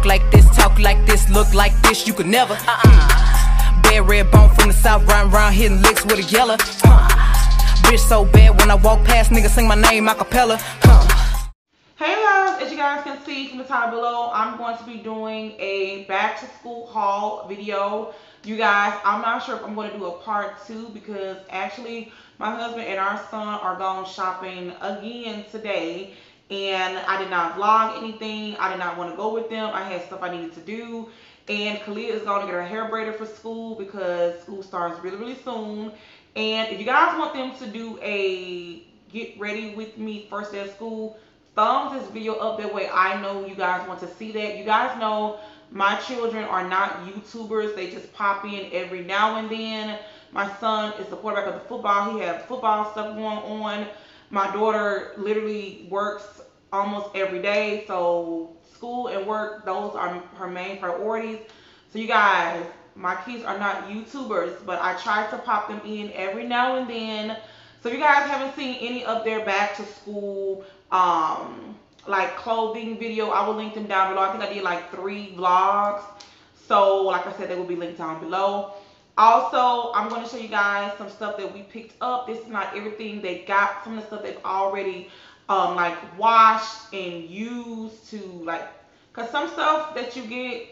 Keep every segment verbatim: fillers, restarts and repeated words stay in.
Walk like this, talk like this, look like this, you could never. Uh-uh. Bad red bone from the south, round round, hitting licks with a yeller. Uh-uh. Bitch so bad, when I walk past, niggas sing my name a cappella. Uh-uh. Hey loves, as you guys can see from the title below, I'm going to be doing a back to school haul video. You guys, I'm not sure if I'm going to do a part two because actually my husband and our son are gone shopping again today. And I did not vlog anything. I did not want to go with them. I had stuff I needed to do. And Kalia is going to get her hair braided for school because school starts really, really soon. And if you guys want them to do a get ready with me first day of school, thumbs this video up. That way I know you guys want to see that. You guys know my children are not YouTubers. They just pop in every now and then. My son is the quarterback of the football. He has football stuff going on. My daughter literally works almost every day, so school and work, those are her main priorities. So you guys, my kids are not YouTubers, but I try to pop them in every now and then. So if you guys haven't seen any of their back to school um like clothing video, I will link them down below. I think I did like three vlogs, so like I said, they will be linked down below. Also, I'm going to show you guys some stuff that we picked up. This is not everything they got. Some of the stuff they've already um, like washed and used to like, cause some stuff that you get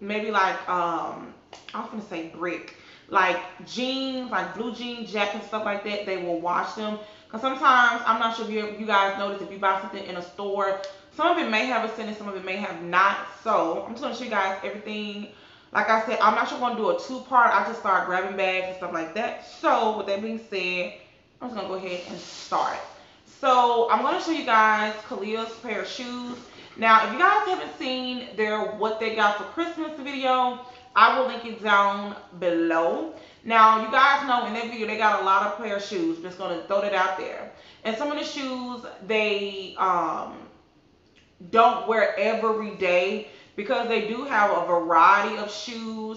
maybe like um, I was gonna say brick, like jeans, like blue jean jackets, stuff like that. They will wash them. Cause sometimes I'm not sure if you, you guys notice if you buy something in a store, some of it may have a sentence, some of it may have not. So I'm just gonna show you guys everything. Like I said, I'm not sure I'm going to do a two-part. I just started grabbing bags and stuff like that. So, with that being said, I'm just going to go ahead and start. So, I'm going to show you guys Kalia's pair of shoes. Now, if you guys haven't seen their what they got for Christmas video, I will link it down below. Now, you guys know in that video, they got a lot of pair of shoes. I'm just going to throw that out there. And some of the shoes, they um, don't wear every day, because they do have a variety of shoes.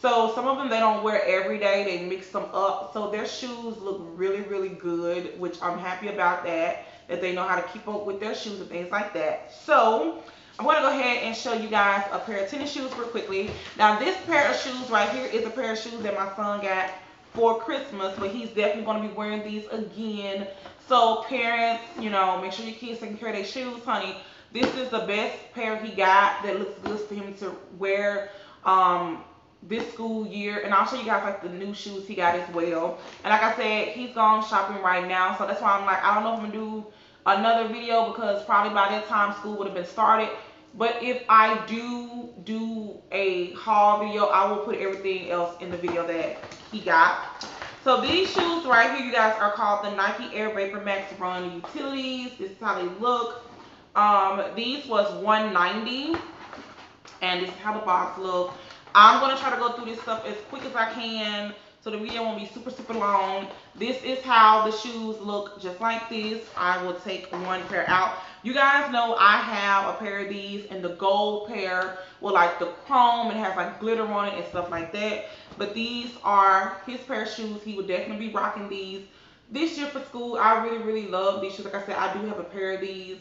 So some of them they don't wear every day. They mix them up. So their shoes look really, really good, which I'm happy about that, that they know how to keep up with their shoes and things like that. So I'm going to go ahead and show you guys a pair of tennis shoes real quickly. Now this pair of shoes right here is a pair of shoes that my son got for Christmas, but he's definitely going to be wearing these again. So parents, you know, make sure your kids take care of their shoes, honey. This is the best pair he got that looks good for him to wear um, this school year. And I'll show you guys like the new shoes he got as well. And like I said, he's gone shopping right now. So that's why I'm like, I don't know if I'm going to do another video because probably by that time school would have been started. But if I do do a haul video, I will put everything else in the video that he got. So these shoes right here, you guys, are called the Nike Air Vapor Max Run Utilities. This is how they look. Um these was one ninety, and this is how the box look. I'm gonna try to go through this stuff as quick as I can so the video won't be super super long. This is how the shoes look, just like this. I will take one pair out. You guys know I have a pair of these in the gold pair with like the chrome, and has like glitter on it and stuff like that. But these are his pair of shoes. He would definitely be rocking these this year for school. I really really love these shoes. Like I said, I do have a pair of these.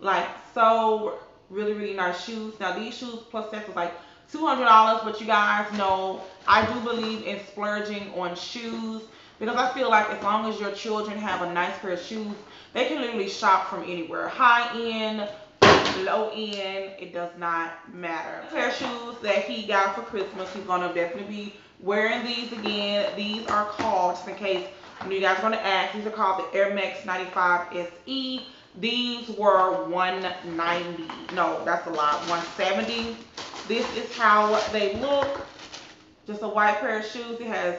Like, so really, really nice shoes. Now, these shoes plus tax was like two hundred dollars, but you guys know I do believe in splurging on shoes because I feel like as long as your children have a nice pair of shoes, they can literally shop from anywhere. High end, low end, it does not matter. Pair of shoes that he got for Christmas, he's going to definitely be wearing these again. These are called, just in case you guys are going to ask, these are called the Air Max ninety-five S E. These were one ninety. No, that's a lot. one seventy. This is how they look. Just a white pair of shoes. It has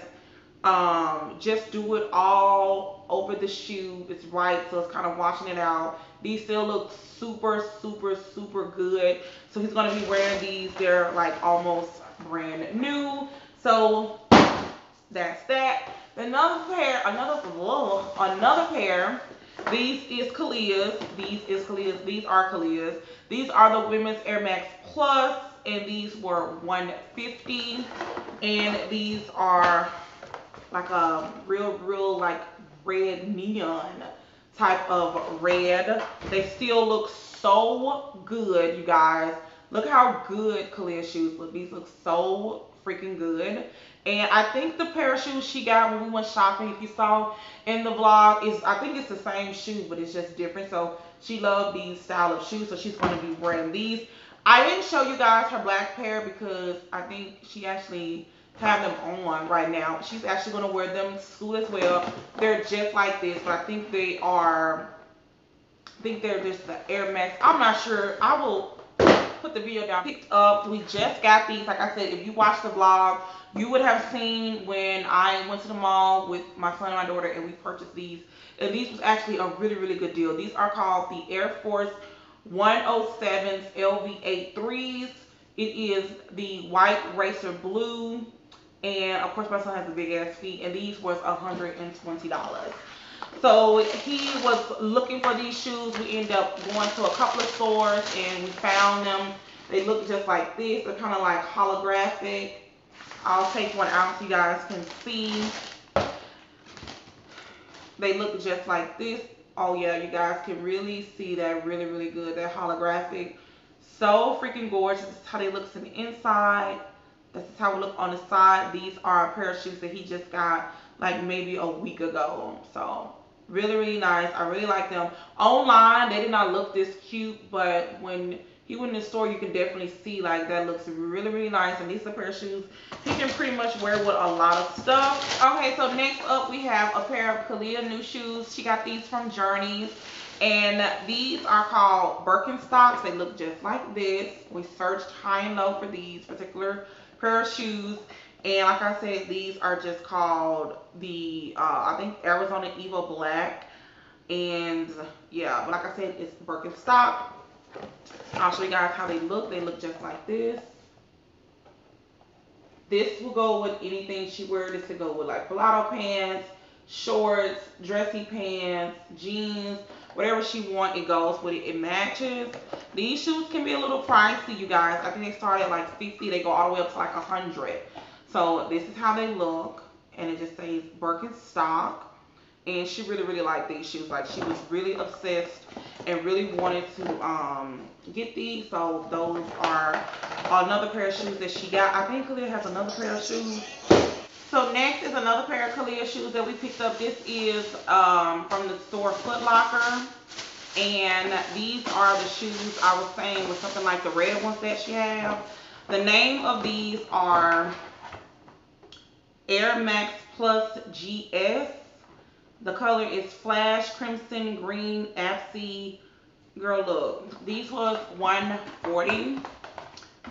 um, just do it all over the shoe. It's white, so it's kind of washing it out. These still look super, super, super good. So he's going to be wearing these. They're like almost brand new. So that's that. Another pair. Another. Whoa, another pair. These is Kalia's. These is Kalia's. These are Kalia's. These are the women's Air Max Plus, and these were one fifty. And these are like a real, real like red neon type of red. They still look so good, you guys. Look how good Kalea's shoes look. These look so freaking good. And I think the pair of shoes she got when we went shopping, if you saw in the vlog, is I think it's the same shoe, but it's just different. So she loved these style of shoes, so she's going to be wearing these. I didn't show you guys her black pair because I think she actually have them on right now. She's actually going to wear them to school as well. They're just like this, but I think they are, I think they're just the Air Max. I'm not sure. I will put the video down. Picked up, we just got these. Like I said, if you watched the vlog, you would have seen when I went to the mall with my son and my daughter and we purchased these. And these was actually a really, really good deal. These are called the Air Force one oh seven L V eighty-threes. It is the white racer blue. And of course my son has a big ass feet, and these was one hundred twenty dollars. So he was looking for these shoes. We ended up going to a couple of stores and we found them. They look just like this. They're kind of like holographic. I'll take one out so you guys can see. They look just like this. Oh yeah, you guys can really see that really, really good. They're holographic. So freaking gorgeous. This is how they look on the inside. This is how we look on the side. These are a pair of shoes that he just got like maybe a week ago. So really, really nice. I really like them. Online, they did not look this cute, but when he went in the store, you can definitely see like that looks really, really nice. And these are a pair of shoes he can pretty much wear with a lot of stuff. Okay, so next up we have a pair of Kalea new shoes. She got these from Journeys. And these are called Birkenstocks. They look just like this. We searched high and low for these particular pair of shoes, and like I said, these are just called the uh, I think Arizona Evo Black, and yeah, but like I said, it's Birkenstock. I'll show you guys how they look. They look just like this. This will go with anything she wears. This will go with like palazzo pants, shorts, dressy pants, jeans, whatever she wants, it goes with it. It matches. These shoes can be a little pricey, you guys. I think they start at like fifty. They go all the way up to like a hundred. So this is how they look. And it just says Birkenstock. And she really, really liked these shoes. Like she was really obsessed and really wanted to um, get these. So those are another pair of shoes that she got. I think Khalil has another pair of shoes. So next is another pair of Khalil shoes that we picked up. This is um, from the store Foot Locker. And these are the shoes I was saying with something like the red ones that she has. The name of these are Air Max Plus G S. The color is Flash Crimson Green F C. Girl, look. These was one forty.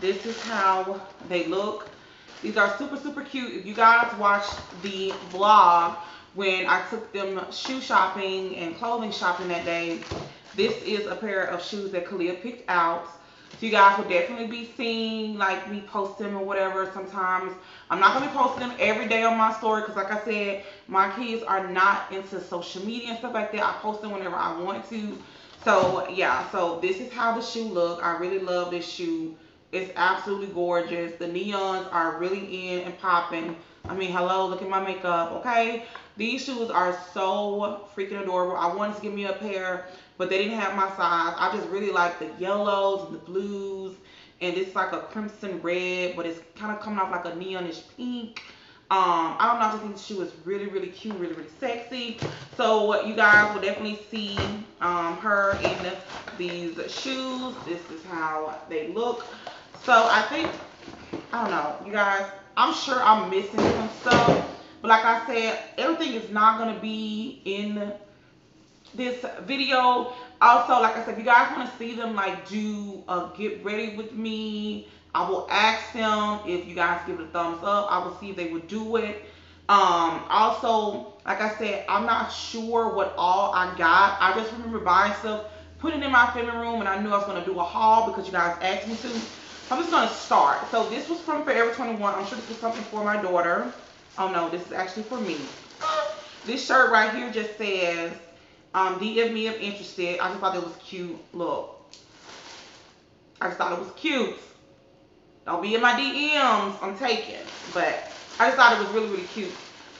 This is how they look. These are super, super cute. If you guys watched the vlog when I took them shoe shopping and clothing shopping that day, this is a pair of shoes that Khalil picked out. So you guys will definitely be seeing like me post them or whatever sometimes. I'm not going to post them every day on my story because like I said, my kids are not into social media and stuff like that. I post them whenever I want to. So yeah, so this is how the shoe look. I really love this shoe. It's absolutely gorgeous. The neons are really in and popping. I mean, hello, look at my makeup, okay? These shoes are so freaking adorable. I wanted to give me a pair, but they didn't have my size. I just really like the yellows and the blues. And it's like a crimson red, but it's kind of coming off like a neonish pink. Um, I don't know, I just think the shoe is really, really cute, really, really sexy. So you guys will definitely see um, her in these shoes. This is how they look. So I think, I don't know, you guys, I'm sure I'm missing some stuff. But like I said, everything is not going to be in this video. Also, like I said, if you guys want to see them, like, do a get ready with me, I will ask them. If you guys give it a thumbs up, I will see if they would do it. Um, also, like I said, I'm not sure what all I got. I just remember buying stuff, putting it in my family room, and I knew I was going to do a haul because you guys asked me to. I'm just going to start. So this was from Forever twenty-one. I'm sure this was something for my daughter. Oh, no, this is actually for me. This shirt right here just says, um, D M me if interested. I just thought it was cute. Look. I just thought it was cute. Don't be in my D Ms. I'm taking. But I just thought it was really, really cute.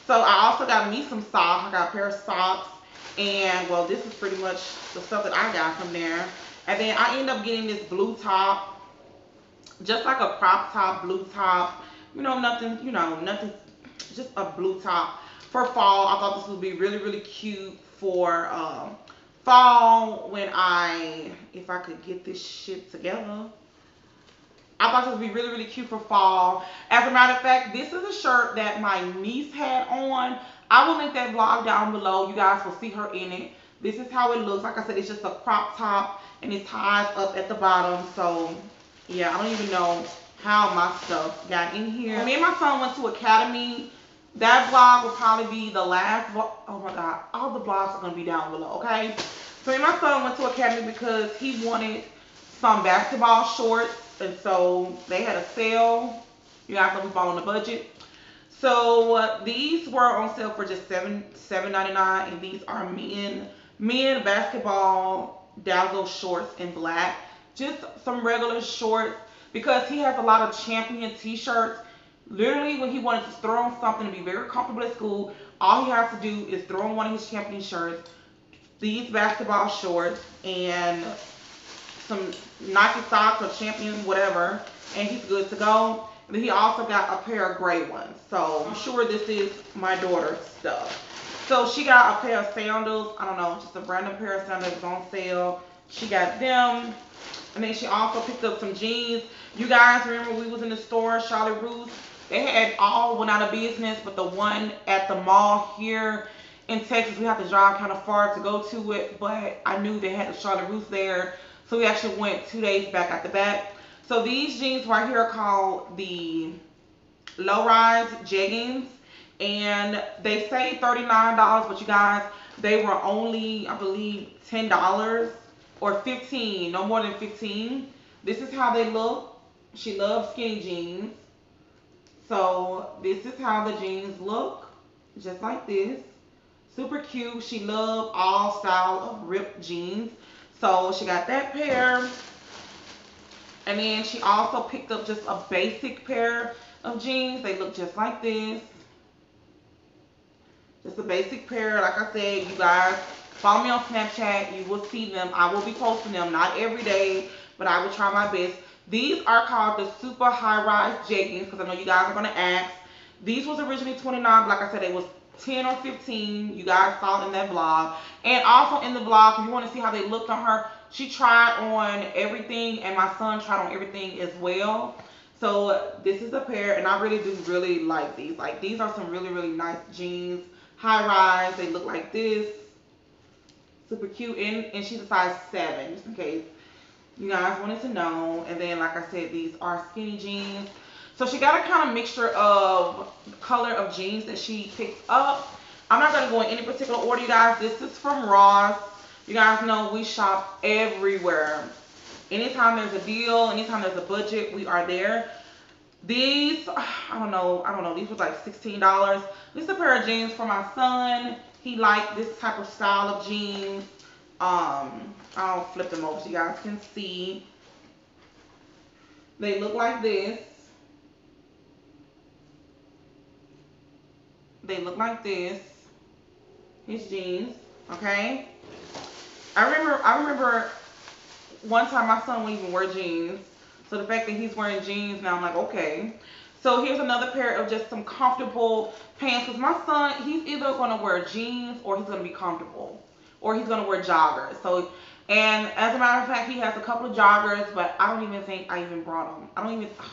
So I also got me some socks. I got a pair of socks. And, well, this is pretty much the stuff that I got from there. And then I ended up getting this blue top. just like a crop top, blue top, you know, nothing, you know, nothing, just a blue top for fall. I thought this would be really, really cute for um, fall when I, if I could get this shit together. I thought this would be really, really cute for fall. As a matter of fact, this is a shirt that my niece had on. I will link that vlog down below. You guys will see her in it. This is how it looks. Like I said, it's just a crop top and it ties up at the bottom. So, yeah, I don't even know how my stuff got in here. Me and my son went to Academy. That vlog will probably be the last vlog. Oh, my God. All the vlogs are going to be down below, okay? So, me and my son went to Academy because he wanted some basketball shorts. And so, they had a sale. You guys know we fall on the budget. So, uh, these were on sale for just seven ninety-nine, and these are men, men basketball dazzle shorts in black. Just some regular shorts because he has a lot of Champion t-shirts. Literally, when he wanted to throw on something to be very comfortable at school, all he has to do is throw on one of his Champion shirts, these basketball shorts, and some Nike socks or Champion, whatever, and he's good to go. And then he also got a pair of gray ones. So I'm sure this is my daughter's stuff. So she got a pair of sandals. I don't know, just a random pair of sandals on sale. She got them. And then she also picked up some jeans. You guys remember we was in the store, Charlotte Russe. They had all went out of business, but the one at the mall here in Texas, we have to drive kind of far to go to it. But I knew they had the Charlotte Russe there. So we actually went two days back at the back. So these jeans right here are called the low-rise jeggings, and they say thirty-nine dollars, but you guys, they were only, I believe, ten dollars or fifteen dollars, no more than fifteen dollars. This is how they look. She loves skinny jeans. So this is how the jeans look, just like this. Super cute. She loves all style of ripped jeans. So she got that pair. And then she also picked up just a basic pair of jeans. They look just like this. Just a basic pair. Like I said, you guys, follow me on Snapchat. You will see them. I will be posting them. Not every day, but I will try my best. These are called the super high-rise jeggings because I know you guys are going to ask. These was originally twenty-nine dollars, but like I said, it was ten or fifteen dollars. You guys saw it in that vlog. And also in the vlog, if you want to see how they looked on her, she tried on everything, and my son tried on everything as well. So this is a pair, and I really do really like these. Like, these are some really, really nice jeans. High rise. They look like this. Super cute. And, and she's a size seven, just in case you guys wanted to know. And then, like I said, these are skinny jeans. So she got a kind of mixture of color of jeans that she picked up. I'm not going to go in any particular order, you guys. This is from Ross. You guys know we shop everywhere. Anytime there's a deal, anytime there's a budget, we are there. These, I don't know, I don't know. These were like sixteen dollars. This is a pair of jeans for my son. He liked this type of style of jeans. Um, I'll flip them over so you guys can see. They look like this. They look like this. His jeans, okay? I remember I remember one time my son wouldn't even wear jeans. So the fact that he's wearing jeans now, I'm like, okay. So here's another pair of just some comfortable pants. Because my son, he's either going to wear jeans or he's going to be comfortable. Or he's going to wear joggers. So, and as a matter of fact, he has a couple of joggers, but I don't even think I even brought them. I don't even, ugh,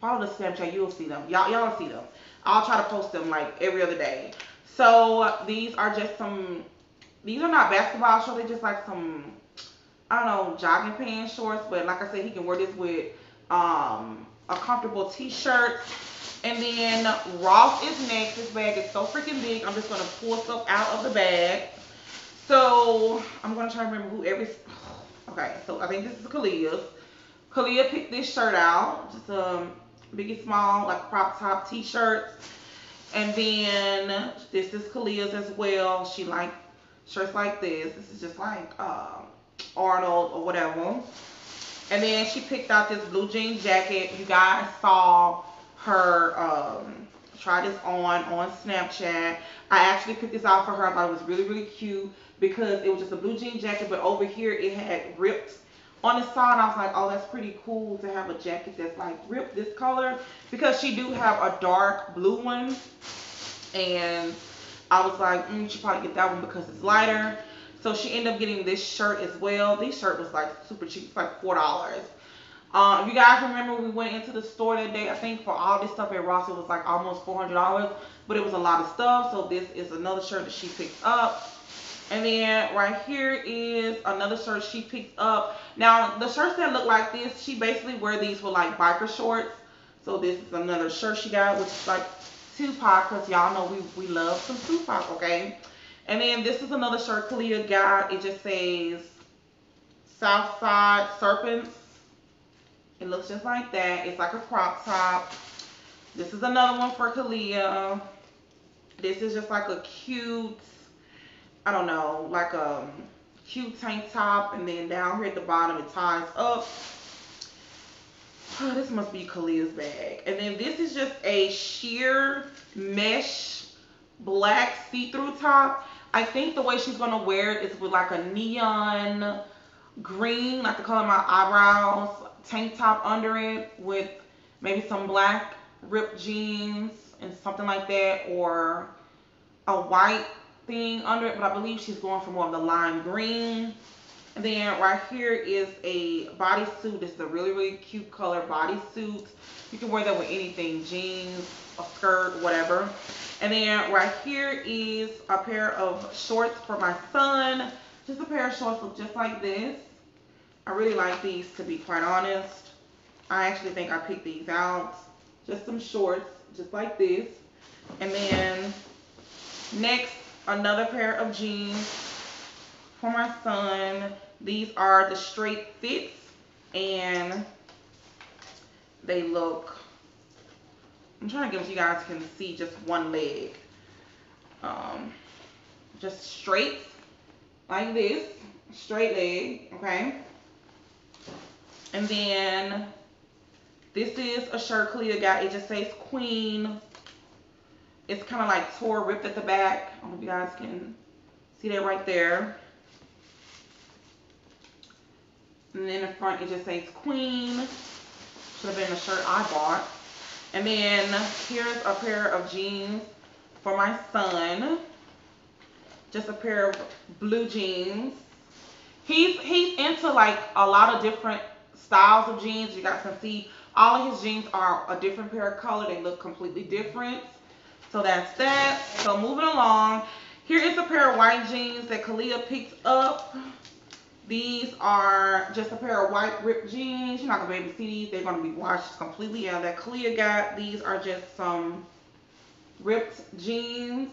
follow the Snapchat, you'll see them. Y'all y'all see them. I'll try to post them like every other day. So these are just some... These are not basketball shorts. They're just like some, I don't know, jogging pants shorts. But like I said, he can wear this with um, a comfortable t-shirt. And then Ross is next. This bag is so freaking big. I'm just going to pull stuff out of the bag. So I'm going to try to remember who every... Okay, so I think this is Kalia's. Kalia picked this shirt out. Just a biggie small, like crop top t-shirts. And then this is Kalia's as well. She liked shirts like this. This is just like um, Arnold or whatever. And then she picked out this blue jean jacket. You guys saw her um, try this on on Snapchat. I actually picked this out for her. I thought it was really, really cute because it was just a blue jean jacket. But over here it had ripped on the side, I was like, oh, that's pretty cool to have a jacket that's like ripped this color, because she do have a dark blue one, and I was like, mm, you should probably get that one because it's lighter. So she ended up getting this shirt as well. This shirt was like super cheap. It's like four dollars. Uh, if you guys remember, we went into the store that day. I think for all this stuff at Ross, it was like almost four hundred dollars, but it was a lot of stuff. So this is another shirt that she picked up. And then right here is another shirt she picked up. Now, the shirts that look like this, she basically wear these with like biker shorts. So this is another shirt she got, which is like Tupac, because y'all know we, we love some Tupac, okay? And then this is another shirt Kalia got. It just says Southside Serpents. It looks just like that. It's like a crop top. This is another one for Kalia. This is just like a cute, I don't know, like a cute tank top. And then down here at the bottom, it ties up. Oh, this must be Kalia's bag. And then this is just a sheer mesh black see-through top. I think the way she's going to wear it is with like a neon green, like the color of my eyebrows, tank top under it with maybe some black ripped jeans and something like that, or a white thing under it, but I believe she's going for more of the lime green. And then right here is a bodysuit. This is a really, really cute color bodysuit. You can wear that with anything, jeans, a skirt, whatever. And then right here is a pair of shorts for my son. Just a pair of shorts look just like this. I really like these, to be quite honest. I actually think I picked these out. Just some shorts, just like this. And then next, another pair of jeans for my son. These are the straight fits, and they look, I'm trying to get what you guys can see, just one leg, um just straight like this, straight leg, okay? And then this is a shirt Kalia got. It just says Queen. It's kind of like tore, ripped at the back. I don't know if you guys can see that right there. And then in front, it just says Queen. Should have been a shirt I bought. And then here's a pair of jeans for my son. Just a pair of blue jeans. He's, he's into like a lot of different styles of jeans. You guys can see all of his jeans are a different pair of color. They look completely different. So that's that. So moving along, here is a pair of white jeans that Kalia picked up. These are just a pair of white ripped jeans. You're not gonna be able to see these. They're gonna be washed completely out that Kalia got. These are just some ripped jeans.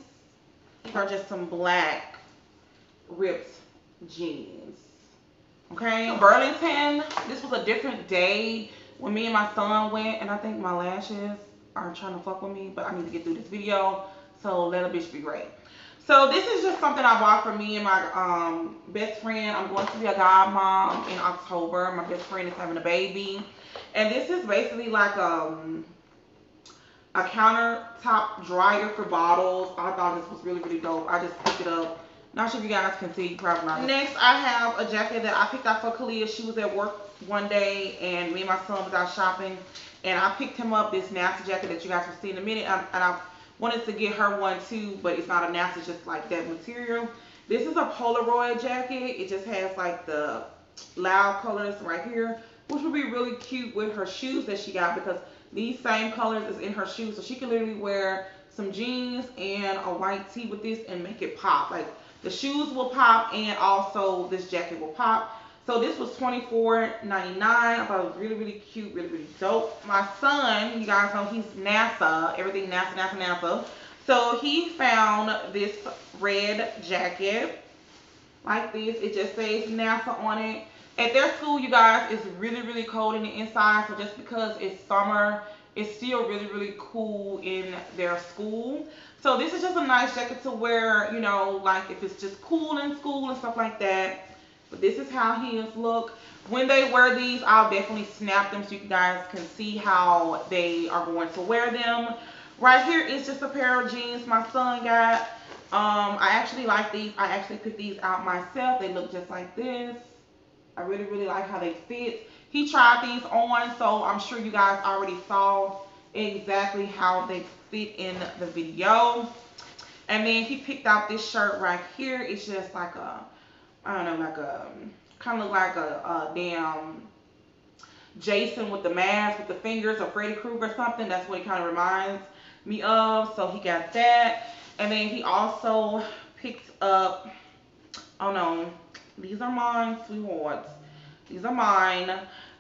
These are just some black ripped jeans. Okay, Burlington. This was a different day when me and my son went, and I think my lashes are trying to fuck with me, but I need to get through this video, so let a bitch be great. So this is just something I bought for me and my um, best friend. I'm going to be a godmom in October. My best friend is having a baby, and this is basically like um, a countertop dryer for bottles. I thought this was really, really dope. I just picked it up. Not sure if you guys can see, probably not. Next, I have a jacket that I picked out for Kalia. She was at work one day, and me and my son was out shopping, and I picked him up this NASA jacket that you guys will see in a minute. I, and I wanted to get her one too, but it's not a NASA, it's just like that material. This is a Polaroid jacket. It just has like the loud colors right here, which would be really cute with her shoes that she got, because these same colors is in her shoes. So she can literally wear some jeans and a white tee with this and make it pop. Like the shoes will pop, and also this jacket will pop. So this was twenty-four ninety-nine. I thought it was really, really cute, really, really dope. My son, you guys know he's NASA, everything NASA, NASA, NASA. So he found this red jacket like this. It just says NASA on it. At their school, you guys, it's really, really cold in the inside. So just because it's summer, it's still really, really cool in their school. So this is just a nice jacket to wear, you know, like if it's just cool in school and stuff like that. But this is how his look. When they wear these, I'll definitely snap them so you guys can see how they are going to wear them. Right here is just a pair of jeans my son got. Um, I actually like these. I actually picked these out myself. They look just like this. I really, really like how they fit. He tried these on, so I'm sure you guys already saw exactly how they fit in the video. And then he picked out this shirt right here. It's just like a, I don't know, like a, kind of like a, a damn Jason with the mask, with the fingers, or Freddy Krueger or something. That's what it kind of reminds me of. So he got that. And then he also picked up, oh no, these are mine, sweethearts. These are mine.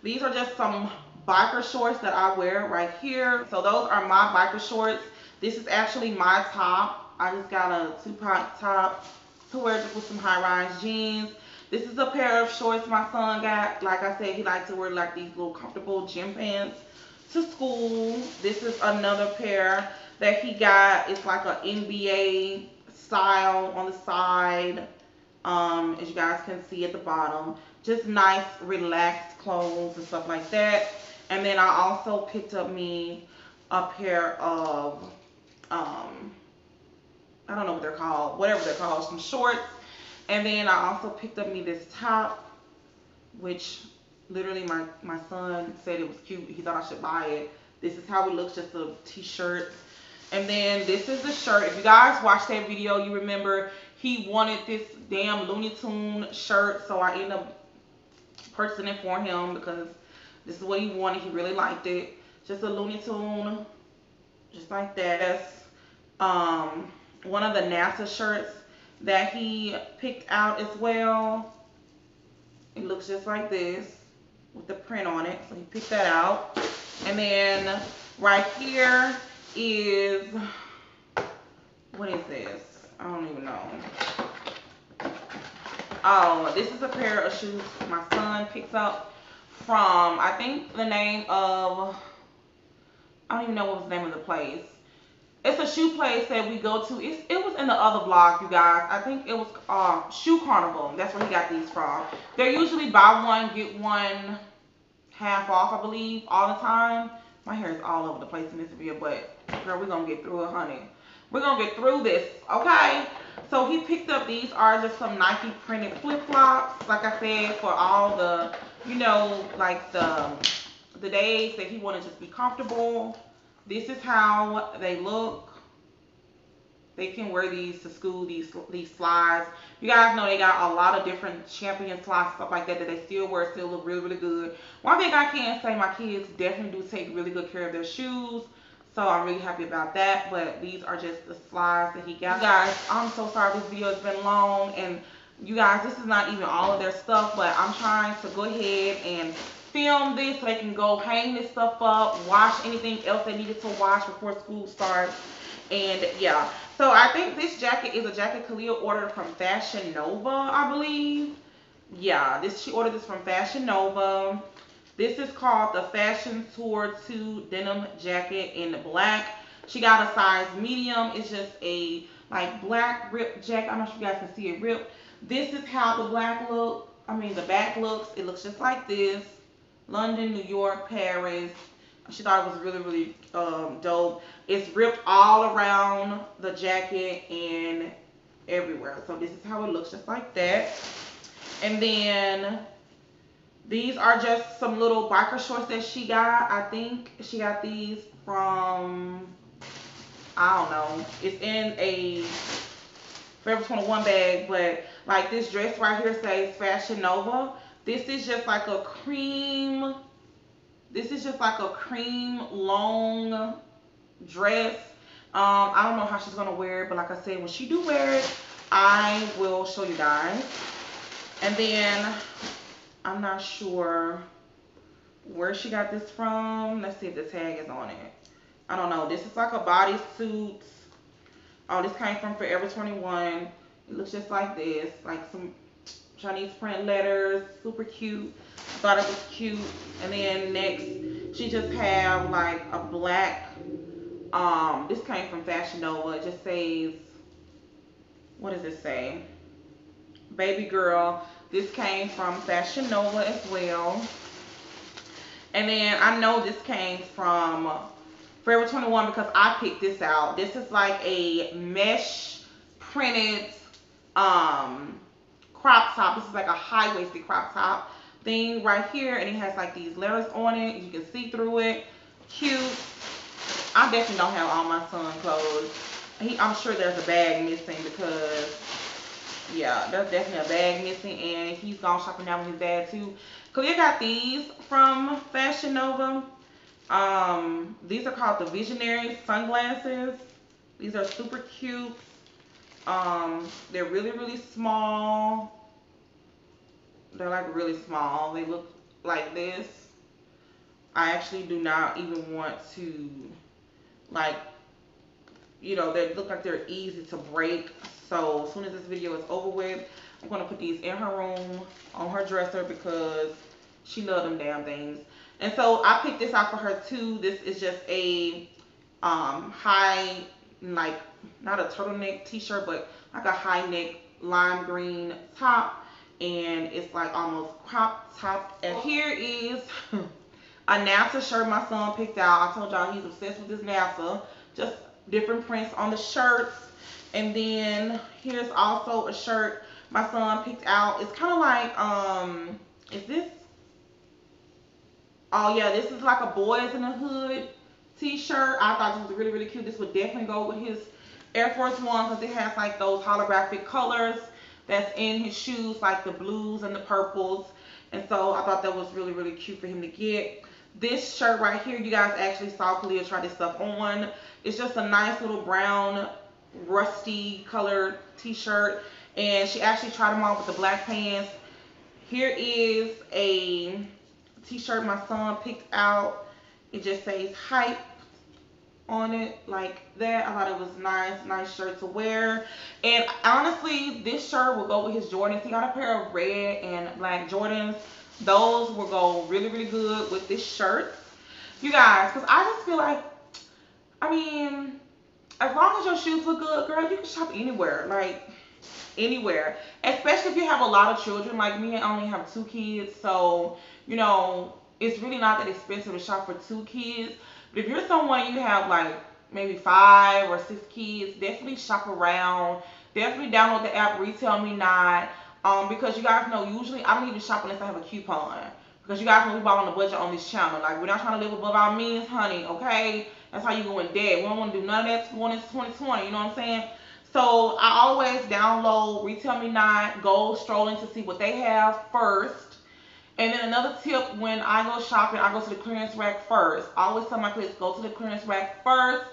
These are just some biker shorts that I wear right here. So those are my biker shorts. This is actually my top. I just got a two-pack top to wear just with some high-rise jeans. This is a pair of shorts my son got. Like I said, he likes to wear like these little comfortable gym pants to school. This is another pair that he got. It's like an N B A style on the side. Um, as you guys can see at the bottom. Just nice, relaxed clothes and stuff like that. And then I also picked up me a pair of, um, I don't know what they're called, whatever they're called, some shorts. And then I also picked up me this top, which literally my, my son said it was cute. He thought I should buy it. This is how it looks, just a t-shirt. And then this is the shirt. If you guys watched that video, you remember he wanted this damn Looney Tune shirt, so I ended up purchasing it for him because this is what he wanted. He really liked it. Just a Looney Tune, just like that. That's um, one of the NASA shirts that he picked out as well. It looks just like this with the print on it, so he picked that out. And then right here is, what is this? I don't even know. Oh, this is a pair of shoes my son picks up from, I think the name of, I don't even know what was the name of the place. It's a shoe place that we go to. It's, it was in the other vlog, you guys. I think it was um, Shoe Carnival. That's where he got these from. They're usually buy one, get one half off, I believe, all the time. My hair is all over the place in this video, but girl, we're going to get through it, honey. We're going to get through this, okay? So he picked up, these are just some Nike printed flip-flops, like I said, for all the, you know, like the, the days that he want to just be comfortable. This is how they look. They can wear these to school, these, these slides. You guys know they got a lot of different champion slides, stuff like that, that they still wear, still look really, really good. One thing I can say, my kids definitely do take really good care of their shoes. So I'm really happy about that. But these are just the slides that he got. You guys, I'm so sorry this video has been long. And you guys, this is not even all of their stuff. But I'm trying to go ahead and film this so they can go hang this stuff up, wash anything else they needed to wash before school starts. And yeah, so I think this jacket is a jacket Khalil ordered from Fashion Nova, I believe. Yeah, this she ordered this from Fashion Nova. This is called the Fashion Tour two denim jacket in black. She got a size medium. It's just a like black ripped jacket. I'm not sure if you guys can see it ripped. This is how the black look. I mean the back looks. It looks just like this. London, New York, Paris. She thought it was really, really um, dope. It's ripped all around the jacket and everywhere. So this is how it looks, just like that. And then these are just some little biker shorts that she got. I think she got these from, I don't know. It's in a Forever twenty-one bag, but like this dress right here says Fashion Nova. This is just like a cream, this is just like a cream long dress. Um, I don't know how she's going to wear it, but like I said, when she do wear it, I will show you guys. And then I'm not sure where she got this from. Let's see if the tag is on it. I don't know. This is like a bodysuit. Oh, this came from Forever twenty-one. It looks just like this. Like some Chinese print letters. Super cute. I thought it was cute. And then next, she just have like a black. Um, this came from Fashion Nova. It just says, what does it say? Baby girl. This came from Fashion Nova as well. And then I know this came from Forever twenty-one because I picked this out. This is like a mesh printed um, crop top. This is like a high-waisted crop top. thing right here, and it has like these letters on it. You can see through it. Cute. I definitely don't have all my son clothes. He, I'm sure there's a bag missing because, yeah, there's definitely a bag missing, and he's gone shopping now with his dad too. Cause I got these from Fashion Nova. Um, these are called the Visionary sunglasses. These are super cute. Um, they're really, really small. They're like really small. They look like this. I actually do not even want to, like, you know, they look like they're easy to break. So as soon as this video is over with, I'm gonna put these in her room on her dresser because she loves them damn things. And so I picked this out for her too. This is just a um, high, like, not a turtleneck t-shirt, but like a high neck lime green top, and it's like almost crop top. And here is a NASA shirt my son picked out. I told y'all he's obsessed with this NASA. Just different prints on the shirts. And then here's also a shirt my son picked out. It's kind of like, um, is this? Oh yeah, this is like a Boys in the Hood t-shirt. I thought this was really, really cute. This would definitely go with his Air Force One because it has like those holographic colors that's in his shoes, like the blues and the purples. And so I thought that was really, really cute for him to get. This shirt right here, you guys actually saw Kalia try this stuff on. It's just a nice little brown, rusty colored t-shirt. And she actually tried them on with the black pants. Here is a t-shirt my son picked out. It just says hype on it like that. I thought it was nice, nice shirt to wear. And honestly, this shirt will go with his Jordans. He got a pair of red and black Jordans. Those will go really, really good with this shirt, you guys, because I just feel like, I mean, as long as your shoes look good, girl, you can shop anywhere, like anywhere, especially if you have a lot of children. Like me, I only have two kids, so, you know, it's really not that expensive to shop for two kids. But if you're someone, you have like maybe five or six kids, definitely shop around. Definitely download the app RetailMeNot. Um, because you guys know, usually I don't even shop unless I have a coupon. Because you guys know we buy on the budget on this channel. Like, we're not trying to live above our means, honey, okay? That's how you go in debt. We don't want to do none of that going into twenty twenty, you know what I'm saying? So I always download RetailMeNot, go strolling to see what they have first. And then another tip, when I go shopping, I go to the clearance rack first. I always tell my kids, go to the clearance rack first.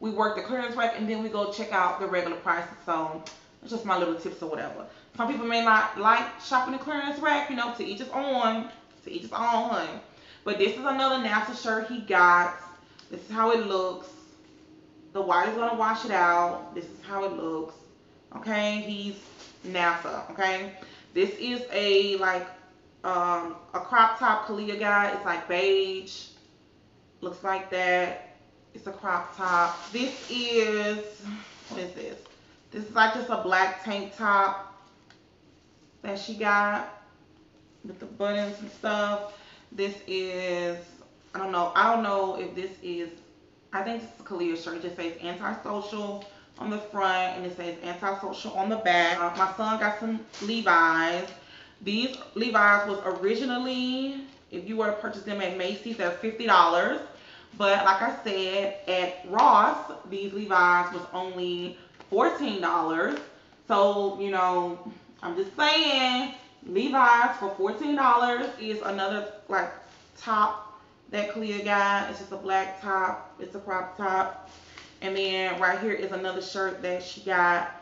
We work the clearance rack, and then we go check out the regular prices. So it's just my little tips or whatever. Some people may not like shopping the clearance rack, you know, to each his own, to each his own, honey. But this is another NASA shirt he got. This is how it looks. The white is going to wash it out. This is how it looks. Okay, he's NASA, okay? This is a, like, um, a crop top Kalia guy. It's like beige. Looks like that. It's a crop top. This is, what is this? This is like just a black tank top that she got with the buttons and stuff. This is, I don't know, I don't know if this is, I think this is a Kalia shirt. It just says antisocial on the front, and it says antisocial on the back. Uh, my son got some Levi's. These Levi's was originally, if you were to purchase them at Macy's, they're fifty dollars. But like I said, at Ross, these Levi's was only fourteen dollars. So, you know, I'm just saying, Levi's for fourteen dollars is another, like, top that Kalia got. It's just a black top. It's a crop top. And then right here is another shirt that she got.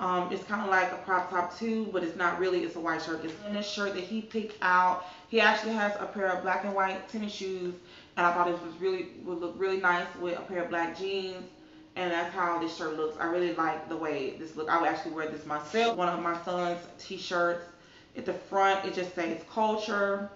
Um, it's kind of like a crop top too, but it's not really. It's a white shirt. It's in this shirt that he picked out. He actually has a pair of black and white tennis shoes, and I thought it was really would look really nice with a pair of black jeans. And that's how this shirt looks. I really like the way this look. I would actually wear this myself. One of my son's t-shirts. At the front, it just says culture,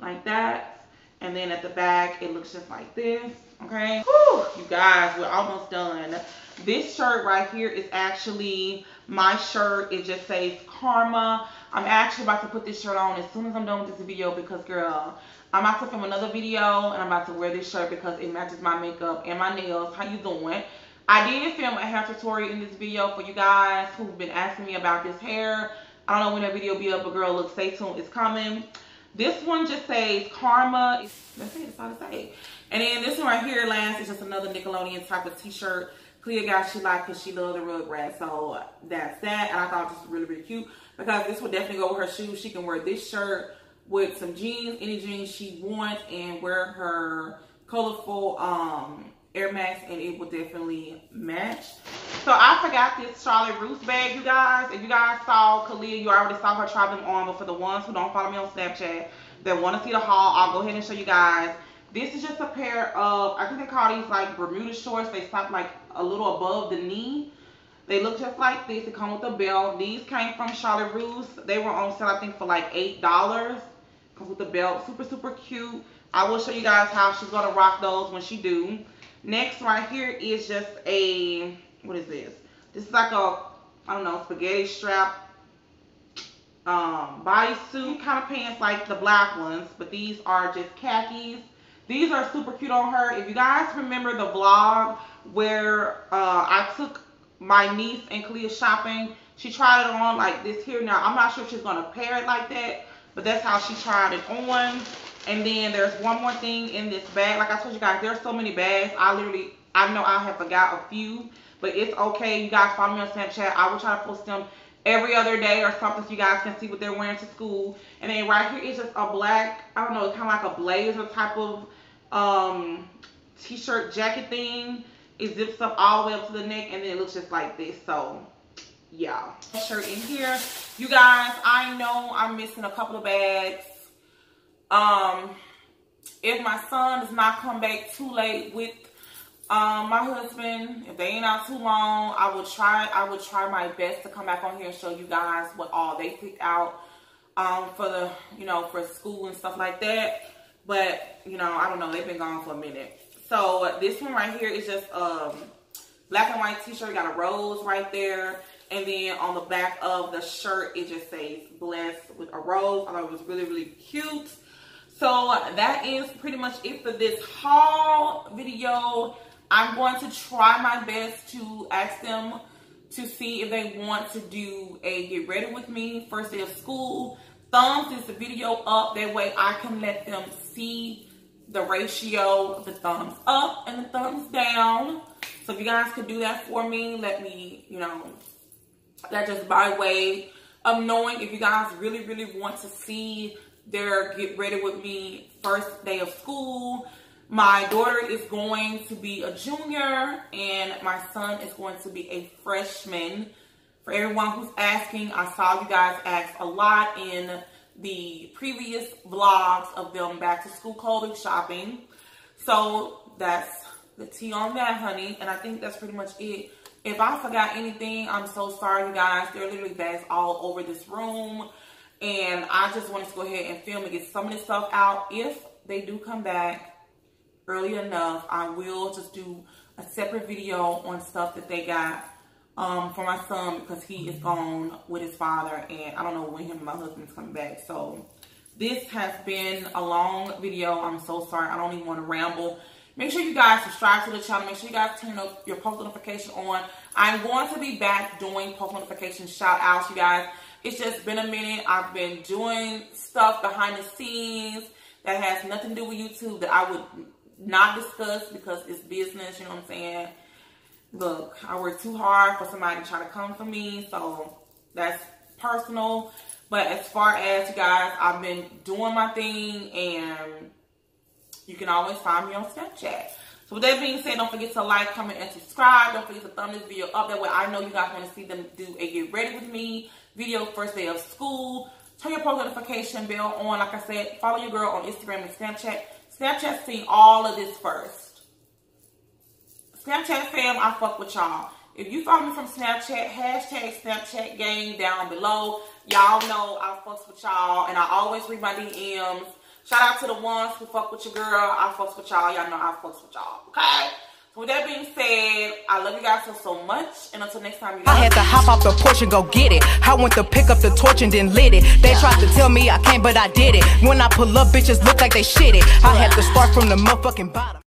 like that. And then at the back, it looks just like this, okay? Whew, you guys, we're almost done. This shirt right here is actually my shirt. It just says karma. I'm actually about to put this shirt on as soon as I'm done with this video because, girl, I'm about to film another video, and I'm about to wear this shirt because it matches my makeup and my nails. How you doing? I did film a hair tutorial in this video for you guys who've been asking me about this hair. I don't know when that video will be up, but girl, look, stay tuned. It's coming. This one just says Karma. That's it. That's all it says. And then this one right here, last, is just another Nickelodeon type of t-shirt. Clea got she liked because she loved the rug rat. So that's that. And I thought this was really, really cute because this would definitely go with her shoes. She can wear this shirt with some jeans, any jeans she wants, and wear her colorful um, Air Max, and it will definitely match. So I forgot this Charlotte Russe bag, you guys. If you guys saw Kalia, you already saw her try them on, but for the ones who don't follow me on Snapchat that want to see the haul, I'll go ahead and show you guys. This is just a pair of, I think they call these like Bermuda shorts. They stop like a little above the knee. They look just like this. They come with a belt. These came from Charlotte Russe. They were on sale, I think, for like eight dollars. Comes with the belt. Super, super cute. I will show you guys how she's going to rock those when she do. Next right here is just a, what is this? This is like a, I don't know, spaghetti strap um, bodysuit kind of pants, like the black ones. But these are just khakis. These are super cute on her. If you guys remember the vlog where uh, I took my niece and Kalia shopping, she tried it on like this here. Now, I'm not sure if she's going to pair it like that, but that's how she tried it on. And then there's one more thing in this bag. Like I told you guys, there's so many bags. I literally, I know I have forgot a few, but it's okay. You guys follow me on Snapchat. I will try to post them every other day or something so you guys can see what they're wearing to school. And then right here is just a black, I don't know, kind of like a blazer type of um, t-shirt jacket thing. It zips up all the way up to the neck, and then it looks just like this. So, yeah. Shirt in here. You guys, I know I'm missing a couple of bags. Um, if my son does not come back too late with, um, my husband, if they ain't out too long, I will try, I will try my best to come back on here and show you guys what all they picked out, um, for the, you know, for school and stuff like that. But, you know, I don't know, they've been gone for a minute. So this one right here is just, um, black and white t-shirt, got a rose right there. And then on the back of the shirt, it just says blessed with a rose. I thought it was really, really cute. So that is pretty much it for this haul video. I'm going to try my best to ask them to see if they want to do a get ready with me first day of school. Thumbs this video up. That way I can let them see the ratio of the thumbs up and the thumbs down. So if you guys could do that for me, let me, you know, that just by way of knowing if you guys really, really want to see they're get ready with me first day of school. My daughter is going to be a junior and my son is going to be a freshman. For everyone who's asking, I saw you guys ask a lot in the previous vlogs of them back to school clothing shopping. So that's the tea on that, honey. And I think that's pretty much it. If I forgot anything, I'm so sorry, you guys. There are literally bags all over this room. And I just wanted to go ahead and film and get some of this stuff out. If they do come back early enough, I will just do a separate video on stuff that they got um, for my son because he is gone with his father. And I don't know when him and my husband's coming back. So this has been a long video. I'm so sorry. I don't even want to ramble. Make sure you guys subscribe to the channel. Make sure you guys turn up your post notification on. I'm going to be back doing post notification shout outs, you guys. It's just been a minute. I've been doing stuff behind the scenes that has nothing to do with YouTube that I would not discuss because it's business, you know what I'm saying? Look, I work too hard for somebody to try to come for me, so that's personal. But as far as you guys, I've been doing my thing, and you can always find me on Snapchat. So with that being said, don't forget to like, comment, and subscribe. Don't forget to thumb this video up. That way I know you guys want to see them do a get ready with me video first day of school. Turn your post notification bell on. Like I said, follow your girl on Instagram and Snapchat. Snapchat's seen all of this first. Snapchat fam, I fuck with y'all. If you follow me from Snapchat, hashtag Snapchat gang down below. Y'all know I fucks with y'all, and I always read my D Ms. Shout out to the ones who fuck with your girl. I fucks with y'all. Y'all know I fucks with y'all. Okay? So with that being said, I love you guys so, so much. And until next time, you guys. I had to hop off the porch and go get it. I went to pick up the torch and then lit it. They tried to tell me I can't, but I did it. When I pull up, bitches look like they shit it. I had to start from the motherfucking bottom.